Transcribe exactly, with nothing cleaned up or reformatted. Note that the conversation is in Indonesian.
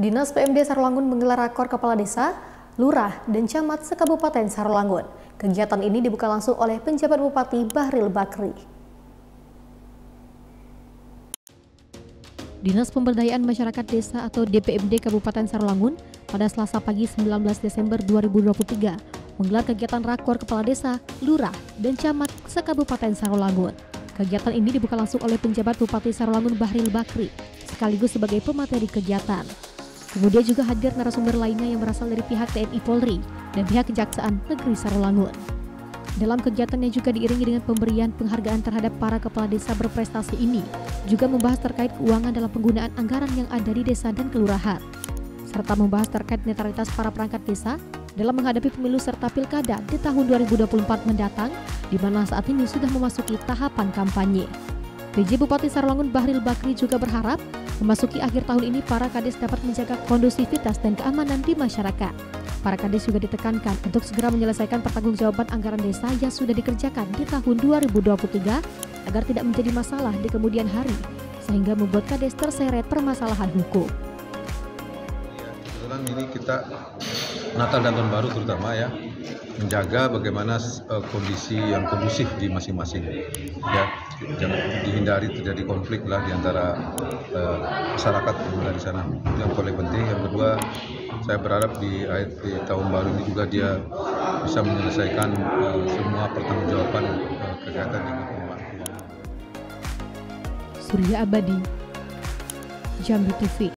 Dinas P M D Sarolangun menggelar rakor kepala desa, lurah, dan camat sekabupaten Sarolangun. Kegiatan ini dibuka langsung oleh penjabat Bupati Bahril Bakri. Dinas Pemberdayaan Masyarakat Desa atau D P M D Kabupaten Sarolangun pada Selasa pagi sembilan belas Desember dua ribu dua puluh tiga menggelar kegiatan rakor kepala desa, lurah, dan camat sekabupaten Sarolangun. Kegiatan ini dibuka langsung oleh penjabat Bupati Sarolangun Bahril Bakri sekaligus sebagai pemateri kegiatan. Kemudian juga hadir narasumber lainnya yang berasal dari pihak T N I Polri dan pihak Kejaksaan Negeri Sarolangun. Dalam kegiatannya juga diiringi dengan pemberian penghargaan terhadap para kepala desa berprestasi ini, juga membahas terkait keuangan dalam penggunaan anggaran yang ada di desa dan kelurahan, serta membahas terkait netralitas para perangkat desa dalam menghadapi pemilu serta pilkada di tahun dua ribu dua puluh empat mendatang, di mana saat ini sudah memasuki tahapan kampanye. P J Bupati Sarolangun Bahril Bakri juga berharap memasuki akhir tahun ini para kades dapat menjaga kondusivitas dan keamanan di masyarakat. Para kades juga ditekankan untuk segera menyelesaikan pertanggungjawaban anggaran desa yang sudah dikerjakan di tahun dua ribu dua puluh tiga agar tidak menjadi masalah di kemudian hari, sehingga membuat kades terseret permasalahan hukum. Kebetulan ini kita Natal dan Tahun Baru terutama ya, menjaga bagaimana uh, kondisi yang kondusif di masing-masing. Ya, jangan dihindari terjadi konflik lah di antara uh, masyarakat yang di sana. Itu yang paling penting. Yang kedua, saya berharap di, di tahun baru ini juga dia bisa menyelesaikan uh, semua pertanggungjawaban uh, kegiatan di lingkungan. Surya Abadi, Jambi T V.